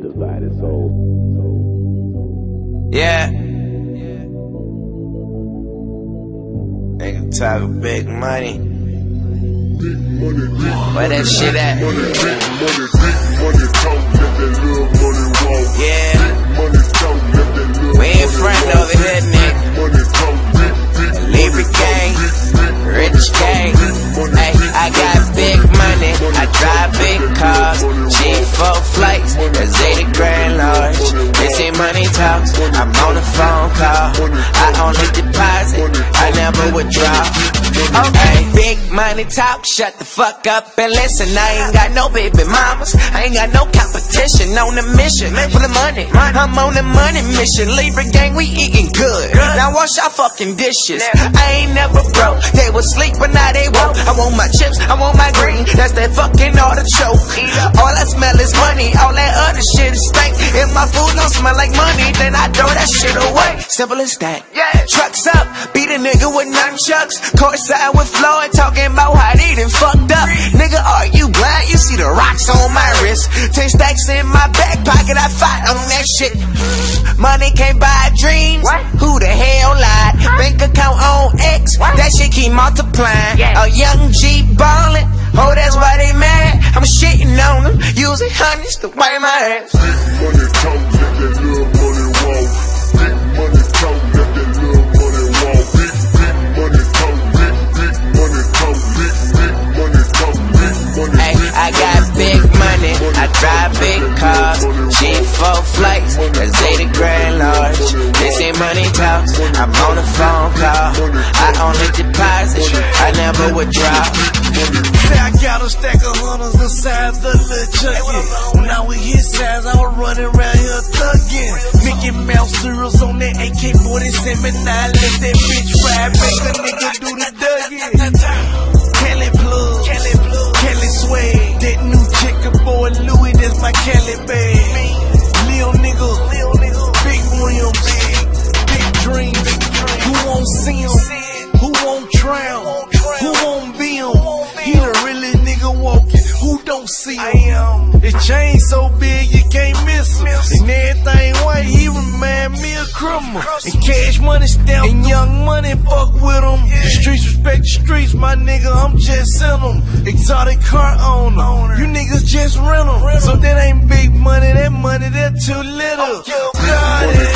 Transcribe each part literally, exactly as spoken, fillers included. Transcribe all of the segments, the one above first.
Divided soul. Yeah. Nigga talking big money. Where that shit at? Money, big money, big money, talk, let that little money walk. Yeah. Money, talk, let that little money walk. We in front over here, nigga. Money, talk, big, big money. Libra gang, rich gang. Ay, I got big money. I drive big cars. G four flights. That's eighty grand large. They say money talks. I'm on a phone call. I only deposit. I never withdraw. Okay, big money talk, shut the fuck up and listen. I ain't got no baby mamas, I ain't got no competition. On a mission for the money, I'm on a money mission. Libra gang, we eating good, now wash our fucking dishes. I ain't never broke, they was sleep but now they woke. I want my chips, I want my green, that's that fucking artichoke. All I smell is money, all that other shit is stank. If my food don't smell like money, then I throw that shit away. Simple as that, trucks up, beat a nigga with nunchucks. Courtside with Floyd, talking about how they done fucked up. Nigga, are you blind? You see the rocks on my wrist. Ten stacks in my back pocket, I fight on that shit. Money can't buy dreams, what? Who the hell lied? Huh? Bank account on X, what? That shit keep multiplying. Yeah. A young G ballin', oh that's why they mad. I'm shitting on them, using honeys to wipe my ass. Big money talk, let that little money walk. Big money talk, let that little money walk. Big, big money talk, big, big money talk. Big, big money talk, big money talk. Ay, I got big money, I drive big cars. G four flights, that's eighty grand large. They say money talks, I'm on a phone call. I only deposit, I never withdraw. I got a stack of hunters the size of the junkie. Now we hit size, I was running around here thugging. Mickey Mouse zeros on that A K forty-seven. Now let that bitch ride, make a nigga do the dugging. Kelly Plug, Kelly Plug, Kelly Sway. That new chicken boy Louis, that's my Kelly bag. Lil nigga, Lil nigga, Big Williams, Big Dream. Who won't see him? Who won't drown? Who won't be him? He the really nigga walking, who don't see him? His chain so big you can't miss him. And everything white, he remind me of criminal. And Cash Money stamp and Young Money, fuck with him. The streets respect the streets, my nigga, I'm just in them. Exotic car owner, you niggas just rent them. So that ain't big money, that money, that too little. Got it.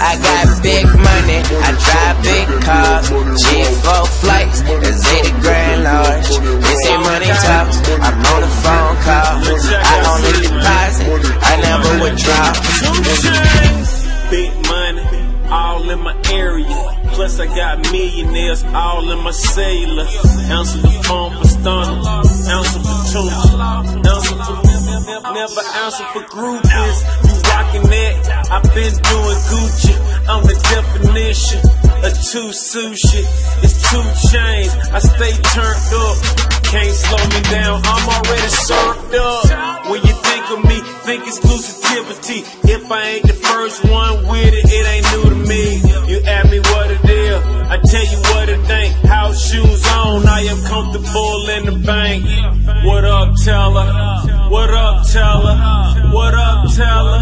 I got big money, I drive big cars. G four flights, that's eighty grand large. They say money talks, I'm on a phone call. I only deposit, I never withdraw. Big money, all in my area. Plus I got millionaires, all in my cellular. Answer the phone for stunner, answer for tuna, answer for never answer for groupies. I've been doing Gucci, I'm the definition of two sushi, it's two Chainz, I stay turned up, can't slow me down, I'm already served up. When you think of me, think exclusivity, if I ain't the first one with it, it ain't new to me. You ask me what it is, I tell you what it ain't, house shoes on, I am comfortable in the bank. What up, teller? What up, teller? What up, teller?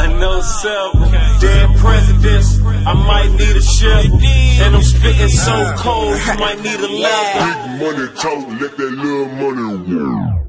I know several dead presidents, I might need a shovel. And I'm spitting so cold, you might need a level. Big money talk, let that little money walk.